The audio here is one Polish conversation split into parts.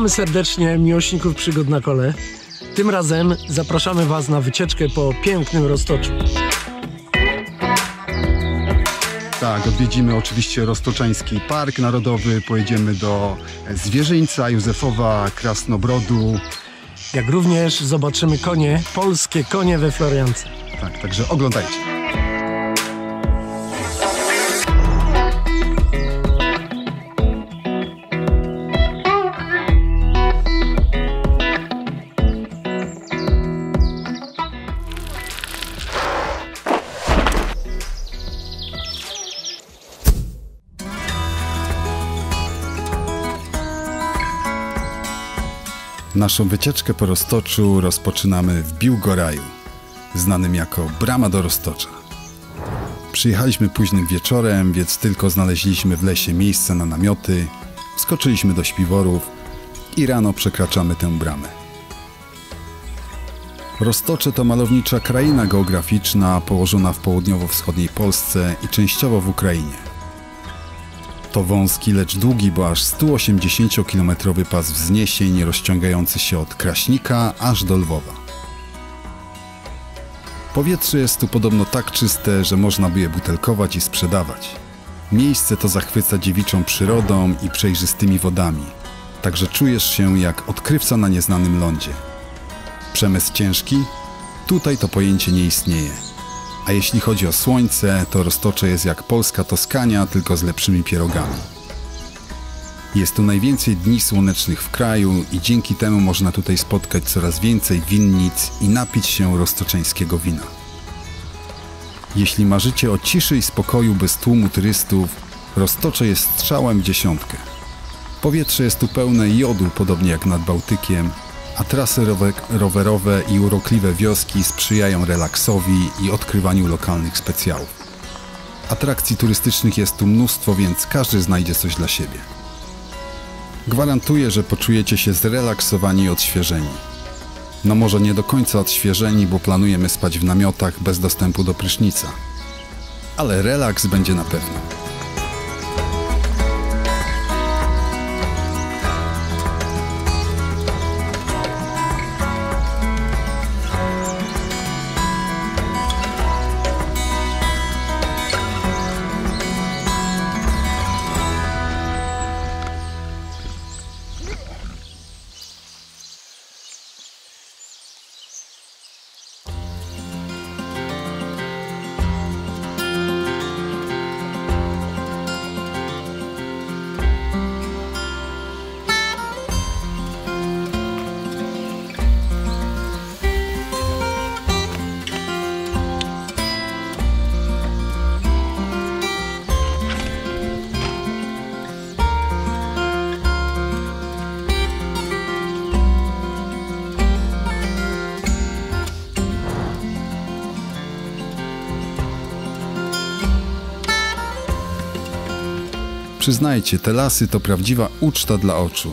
Witamy serdecznie miłośników przygód na kole. Tym razem zapraszamy Was na wycieczkę po pięknym Roztoczu. Tak, odwiedzimy oczywiście Roztoczański Park Narodowy, pojedziemy do Zwierzyńca, Józefowa, Krasnobrodu. Jak również zobaczymy konie, polskie konie we Floriance. Tak, także oglądajcie. Naszą wycieczkę po Roztoczu rozpoczynamy w Biłgoraju, znanym jako Brama do Roztocza. Przyjechaliśmy późnym wieczorem, więc tylko znaleźliśmy w lesie miejsce na namioty, wskoczyliśmy do śpiworów i rano przekraczamy tę bramę. Roztocze to malownicza kraina geograficzna położona w południowo-wschodniej Polsce i częściowo w Ukrainie. To wąski, lecz długi, bo aż 180-kilometrowy pas wzniesień rozciągający się od Kraśnika aż do Lwowa. Powietrze jest tu podobno tak czyste, że można by je butelkować i sprzedawać. Miejsce to zachwyca dziewiczą przyrodą i przejrzystymi wodami, także czujesz się jak odkrywca na nieznanym lądzie. Przemysł ciężki? Tutaj to pojęcie nie istnieje. A jeśli chodzi o słońce, to Roztocze jest jak polska Toskania, tylko z lepszymi pierogami. Jest tu najwięcej dni słonecznych w kraju i dzięki temu można tutaj spotkać coraz więcej winnic i napić się roztoczeńskiego wina. Jeśli marzycie o ciszy i spokoju bez tłumu turystów, Roztocze jest strzałem w dziesiątkę. Powietrze jest tu pełne jodu, podobnie jak nad Bałtykiem, a trasy rowerowe i urokliwe wioski sprzyjają relaksowi i odkrywaniu lokalnych specjałów. Atrakcji turystycznych jest tu mnóstwo, więc każdy znajdzie coś dla siebie. Gwarantuję, że poczujecie się zrelaksowani i odświeżeni. No może nie do końca odświeżeni, bo planujemy spać w namiotach bez dostępu do prysznica. Ale relaks będzie na pewno. Przyznajcie, te lasy to prawdziwa uczta dla oczu.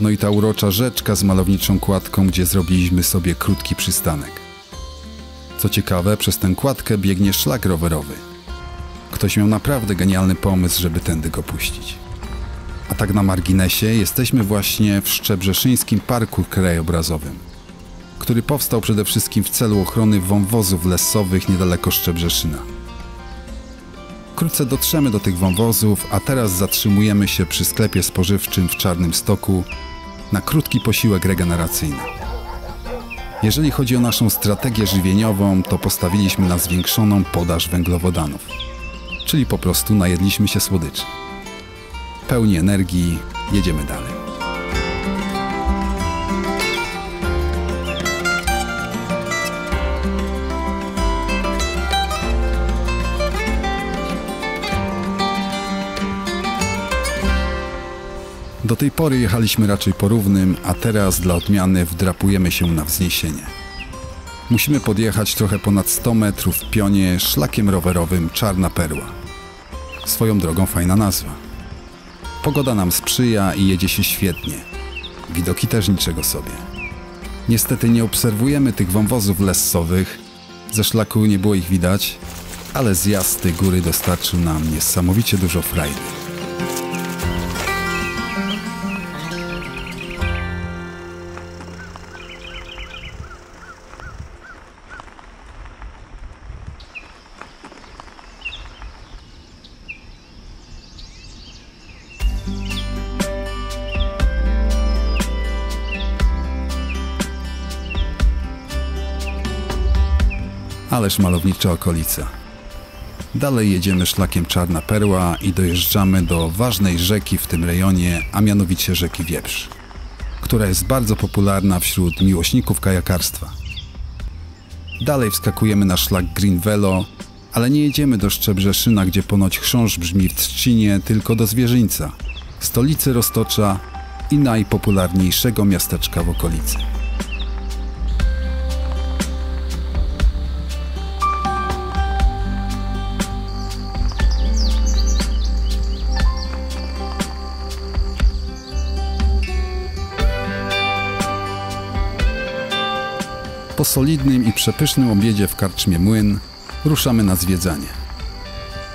No i ta urocza rzeczka z malowniczą kładką, gdzie zrobiliśmy sobie krótki przystanek. Co ciekawe, przez tę kładkę biegnie szlak rowerowy. Ktoś miał naprawdę genialny pomysł, żeby tędy go puścić. A tak na marginesie, jesteśmy właśnie w Szczebrzeszyńskim Parku Krajobrazowym, który powstał przede wszystkim w celu ochrony wąwozów lesowych niedaleko Szczebrzeszyna. Wkrótce dotrzemy do tych wąwozów, a teraz zatrzymujemy się przy sklepie spożywczym w Czarnym Stoku na krótki posiłek regeneracyjny. Jeżeli chodzi o naszą strategię żywieniową, to postawiliśmy na zwiększoną podaż węglowodanów, czyli po prostu najedliśmy się słodyczy. Pełni energii, jedziemy dalej. Do tej pory jechaliśmy raczej po równym, a teraz dla odmiany wdrapujemy się na wzniesienie. Musimy podjechać trochę ponad 100 metrów w pionie szlakiem rowerowym Czarna Perła. Swoją drogą fajna nazwa. Pogoda nam sprzyja i jedzie się świetnie. Widoki też niczego sobie. Niestety nie obserwujemy tych wąwozów lessowych, ze szlaku nie było ich widać, ale zjazd tej góry dostarczył nam niesamowicie dużo frajdy. Ależ malownicza okolica. Dalej jedziemy szlakiem Czarna Perła i dojeżdżamy do ważnej rzeki w tym rejonie, a mianowicie rzeki Wieprz, która jest bardzo popularna wśród miłośników kajakarstwa. Dalej wskakujemy na szlak Green Velo, ale nie jedziemy do Szczebrzeszyna, gdzie ponoć chrząszcz brzmi w trzcinie, tylko do Zwierzyńca, stolicy Roztocza i najpopularniejszego miasteczka w okolicy. Po solidnym i przepysznym obiedzie w karczmie Młyn ruszamy na zwiedzanie.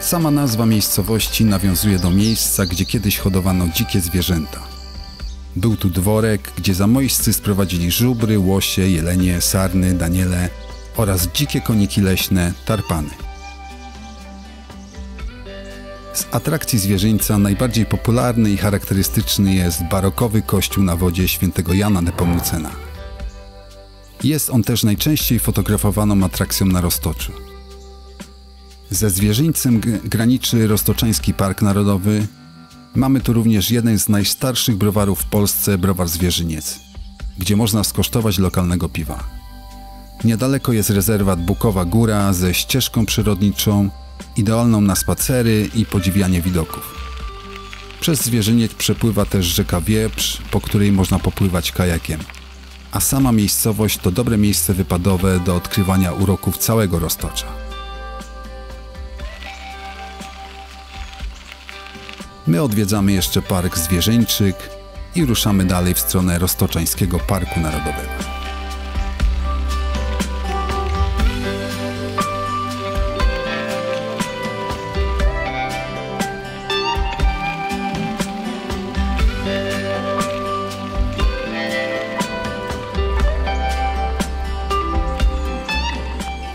Sama nazwa miejscowości nawiązuje do miejsca, gdzie kiedyś hodowano dzikie zwierzęta. Był tu dworek, gdzie zamojscy sprowadzili żubry, łosie, jelenie, sarny, daniele oraz dzikie koniki leśne, tarpany. Z atrakcji Zwierzyńca najbardziej popularny i charakterystyczny jest barokowy kościół na wodzie świętego Jana Nepomucena. Jest on też najczęściej fotografowaną atrakcją na Roztoczu. Ze Zwierzyńcem graniczy Roztoczański Park Narodowy. Mamy tu również jeden z najstarszych browarów w Polsce, browar Zwierzyniec, gdzie można skosztować lokalnego piwa. Niedaleko jest rezerwat Bukowa Góra ze ścieżką przyrodniczą, idealną na spacery i podziwianie widoków. Przez Zwierzyniec przepływa też rzeka Wieprz, po której można popływać kajakiem. A sama miejscowość to dobre miejsce wypadowe do odkrywania uroków całego Roztocza. My odwiedzamy jeszcze Park Zwierzyńczyk i ruszamy dalej w stronę Roztoczańskiego Parku Narodowego.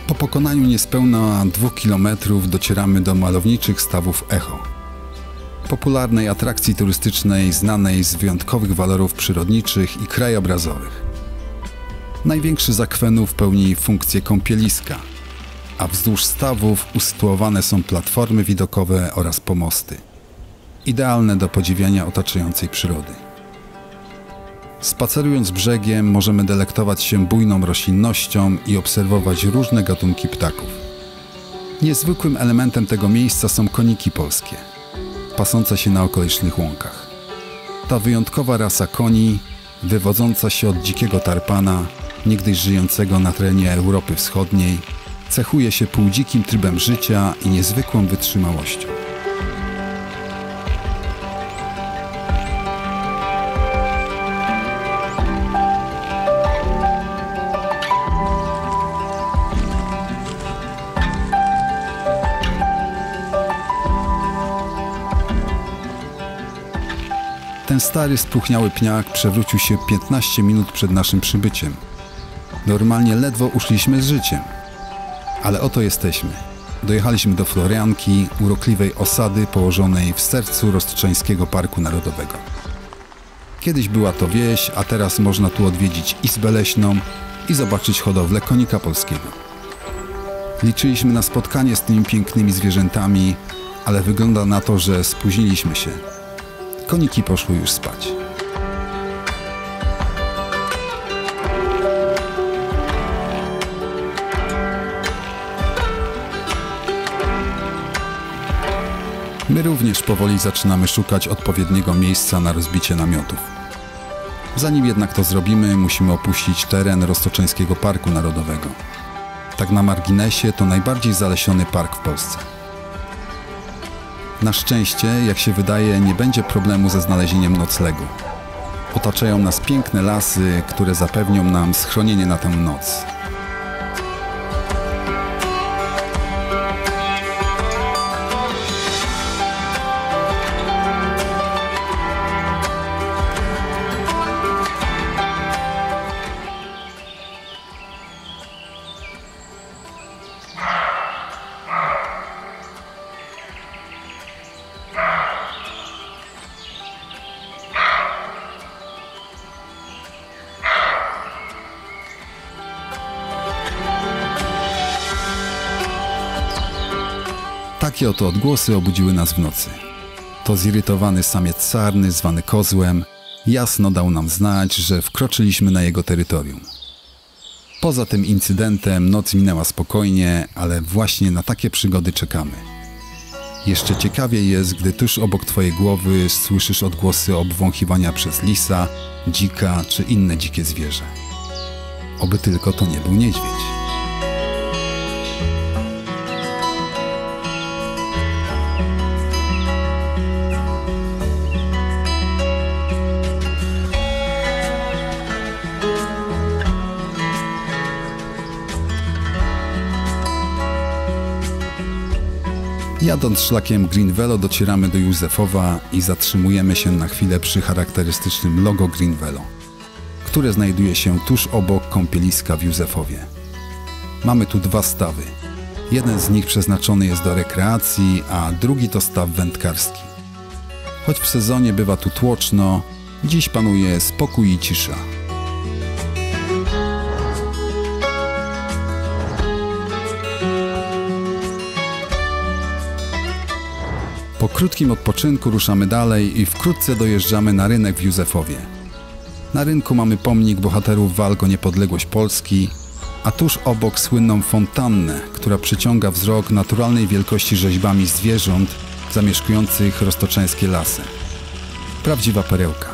Po pokonaniu niespełna 2 kilometrów docieramy do malowniczych stawów Echo, popularnej atrakcji turystycznej znanej z wyjątkowych walorów przyrodniczych i krajobrazowych. Największy z akwenów pełni funkcję kąpieliska, a wzdłuż stawów usytuowane są platformy widokowe oraz pomosty, idealne do podziwiania otaczającej przyrody. Spacerując brzegiem możemy delektować się bujną roślinnością i obserwować różne gatunki ptaków. Niezwykłym elementem tego miejsca są koniki polskie, pasące się na okolicznych łąkach. Ta wyjątkowa rasa koni, wywodząca się od dzikiego tarpana, niegdyś żyjącego na terenie Europy Wschodniej, cechuje się półdzikim trybem życia i niezwykłą wytrzymałością. Ten stary, spróchniały pniak przewrócił się 15 minut przed naszym przybyciem. Normalnie ledwo uszliśmy z życiem. Ale oto jesteśmy. Dojechaliśmy do Florianki, urokliwej osady położonej w sercu Roztoczańskiego Parku Narodowego. Kiedyś była to wieś, a teraz można tu odwiedzić Izbę Leśną i zobaczyć hodowlę konika polskiego. Liczyliśmy na spotkanie z tymi pięknymi zwierzętami, ale wygląda na to, że spóźniliśmy się. Koniki poszły już spać. My również powoli zaczynamy szukać odpowiedniego miejsca na rozbicie namiotów. Zanim jednak to zrobimy, musimy opuścić teren Roztoczańskiego Parku Narodowego. Tak na marginesie to najbardziej zalesiony park w Polsce. Na szczęście, jak się wydaje, nie będzie problemu ze znalezieniem noclegu. Otaczają nas piękne lasy, które zapewnią nam schronienie na tę noc. Takie oto odgłosy obudziły nas w nocy. To zirytowany samiec sarny, zwany kozłem, jasno dał nam znać, że wkroczyliśmy na jego terytorium. Poza tym incydentem noc minęła spokojnie, ale właśnie na takie przygody czekamy. Jeszcze ciekawiej jest, gdy tuż obok twojej głowy słyszysz odgłosy obwąchiwania przez lisa, dzika czy inne dzikie zwierzę. Oby tylko to nie był niedźwiedź. Jadąc szlakiem Green Velo docieramy do Józefowa i zatrzymujemy się na chwilę przy charakterystycznym logo Green Velo, które znajduje się tuż obok kąpieliska w Józefowie. Mamy tu dwa stawy. Jeden z nich przeznaczony jest do rekreacji, a drugi to staw wędkarski. Choć w sezonie bywa tu tłoczno, dziś panuje spokój i cisza. Po krótkim odpoczynku ruszamy dalej i wkrótce dojeżdżamy na rynek w Józefowie. Na rynku mamy pomnik bohaterów walk o niepodległość Polski, a tuż obok słynną fontannę, która przyciąga wzrok naturalnej wielkości rzeźbami zwierząt zamieszkujących roztoczańskie lasy. Prawdziwa perełka.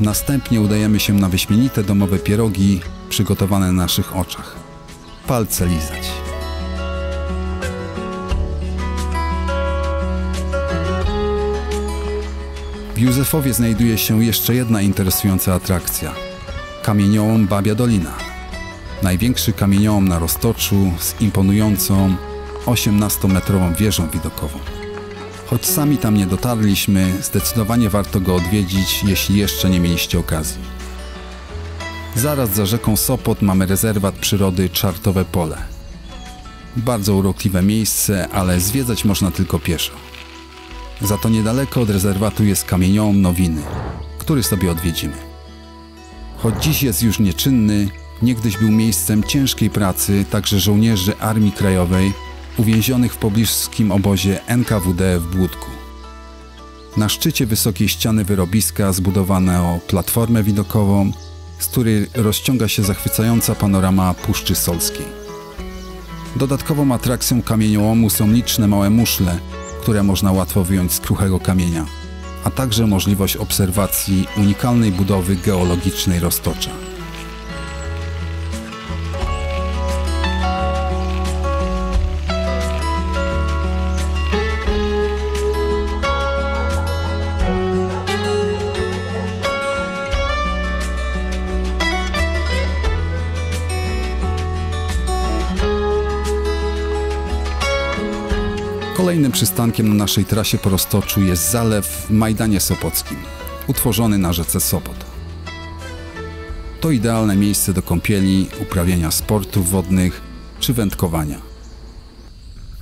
Następnie udajemy się na wyśmienite domowe pierogi przygotowane na naszych oczach. Palce lizać. W Józefowie znajduje się jeszcze jedna interesująca atrakcja – kamieniołom Babia Dolina. Największy kamieniołom na Roztoczu z imponującą 18-metrową wieżą widokową. Choć sami tam nie dotarliśmy, zdecydowanie warto go odwiedzić, jeśli jeszcze nie mieliście okazji. Zaraz za rzeką Sopot mamy rezerwat przyrody Czartowe Pole. Bardzo urokliwe miejsce, ale zwiedzać można tylko pieszo. Za to niedaleko od rezerwatu jest kamieniołom Nowiny, który sobie odwiedzimy. Choć dziś jest już nieczynny, niegdyś był miejscem ciężkiej pracy także żołnierzy Armii Krajowej uwięzionych w pobliskim obozie NKWD w Błódku. Na szczycie wysokiej ściany wyrobiska zbudowano platformę widokową, z której rozciąga się zachwycająca panorama Puszczy Solskiej. Dodatkową atrakcją kamieniołomu są liczne małe muszle, które można łatwo wyjąć z kruchego kamienia, a także możliwość obserwacji unikalnej budowy geologicznej Roztocza. Kolejnym przystankiem na naszej trasie po Roztoczu jest Zalew w Majdanie Sopockim, utworzony na rzece Sopot. To idealne miejsce do kąpieli, uprawiania sportów wodnych czy wędkowania.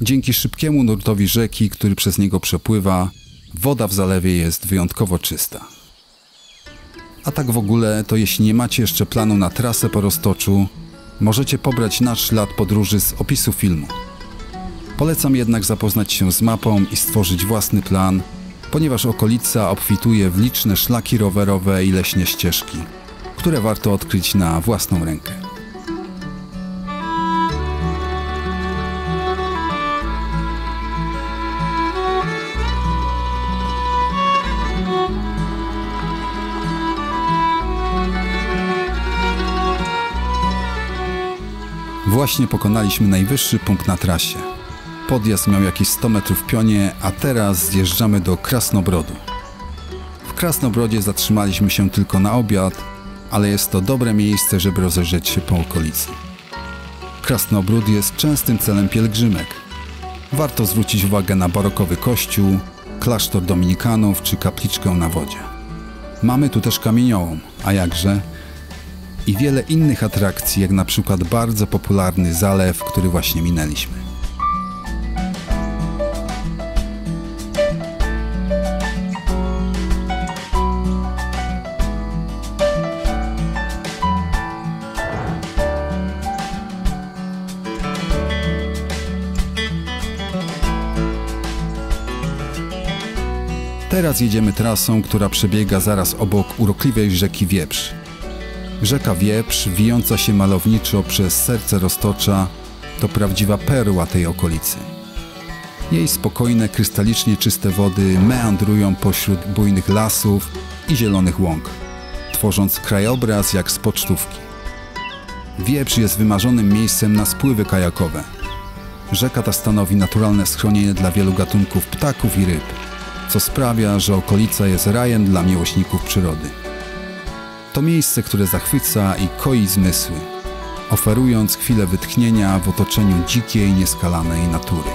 Dzięki szybkiemu nurtowi rzeki, który przez niego przepływa, woda w zalewie jest wyjątkowo czysta. A tak w ogóle, to jeśli nie macie jeszcze planu na trasę po Roztoczu, możecie pobrać nasz ślad podróży z opisu filmu. Polecam jednak zapoznać się z mapą i stworzyć własny plan, ponieważ okolica obfituje w liczne szlaki rowerowe i leśne ścieżki, które warto odkryć na własną rękę. Właśnie pokonaliśmy najwyższy punkt na trasie. Podjazd miał jakieś 100 metrów w pionie, a teraz zjeżdżamy do Krasnobrodu. W Krasnobrodzie zatrzymaliśmy się tylko na obiad, ale jest to dobre miejsce, żeby rozejrzeć się po okolicy. Krasnobród jest częstym celem pielgrzymek. Warto zwrócić uwagę na barokowy kościół, klasztor dominikanów czy kapliczkę na wodzie. Mamy tu też kamieniołom, a jakże, i wiele innych atrakcji, jak na przykład bardzo popularny zalew, który właśnie minęliśmy. Teraz jedziemy trasą, która przebiega zaraz obok urokliwej rzeki Wieprz. Rzeka Wieprz, wijąca się malowniczo przez serce Roztocza, to prawdziwa perła tej okolicy. Jej spokojne, krystalicznie czyste wody meandrują pośród bujnych lasów i zielonych łąk, tworząc krajobraz jak z pocztówki. Wieprz jest wymarzonym miejscem na spływy kajakowe. Rzeka ta stanowi naturalne schronienie dla wielu gatunków ptaków i ryb, co sprawia, że okolica jest rajem dla miłośników przyrody. To miejsce, które zachwyca i koi zmysły, oferując chwilę wytchnienia w otoczeniu dzikiej, nieskalanej natury.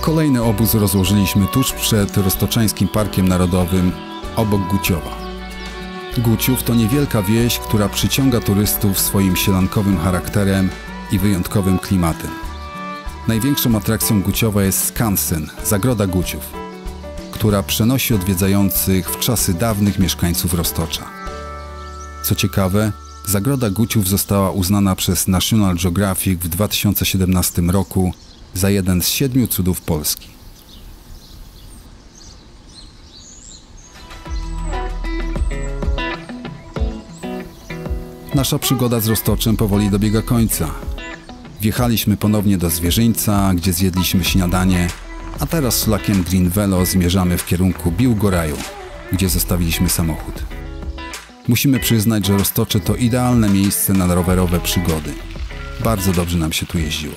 Kolejny obóz rozłożyliśmy tuż przed Roztoczańskim Parkiem Narodowym, obok Guciowa. Guciów to niewielka wieś, która przyciąga turystów swoim sielankowym charakterem i wyjątkowym klimatem. Największą atrakcją Guciowa jest skansen, Zagroda Guciów, która przenosi odwiedzających w czasy dawnych mieszkańców Roztocza. Co ciekawe, Zagroda Guciów została uznana przez National Geographic w 2017 roku za jeden z 7 cudów Polski. Nasza przygoda z Roztoczem powoli dobiega końca. Wjechaliśmy ponownie do Zwierzyńca, gdzie zjedliśmy śniadanie, a teraz szlakiem Green Velo zmierzamy w kierunku Biłgoraju, gdzie zostawiliśmy samochód. Musimy przyznać, że Roztocze to idealne miejsce na rowerowe przygody. Bardzo dobrze nam się tu jeździło.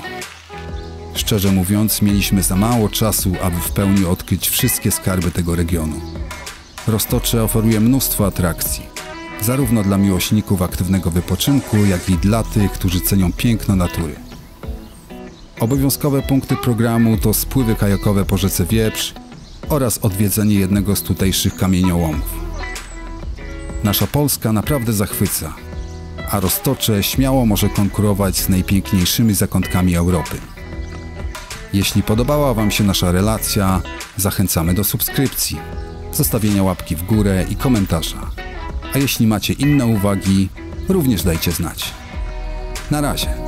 Szczerze mówiąc, mieliśmy za mało czasu, aby w pełni odkryć wszystkie skarby tego regionu. Roztocze oferuje mnóstwo atrakcji, zarówno dla miłośników aktywnego wypoczynku, jak i dla tych, którzy cenią piękno natury. Obowiązkowe punkty programu to spływy kajakowe po rzece Wieprz oraz odwiedzenie jednego z tutejszych kamieniołomów. Nasza Polska naprawdę zachwyca, a Roztocze śmiało może konkurować z najpiękniejszymi zakątkami Europy. Jeśli podobała Wam się nasza relacja, zachęcamy do subskrypcji, zostawienia łapki w górę i komentarza. A jeśli macie inne uwagi, również dajcie znać. Na razie.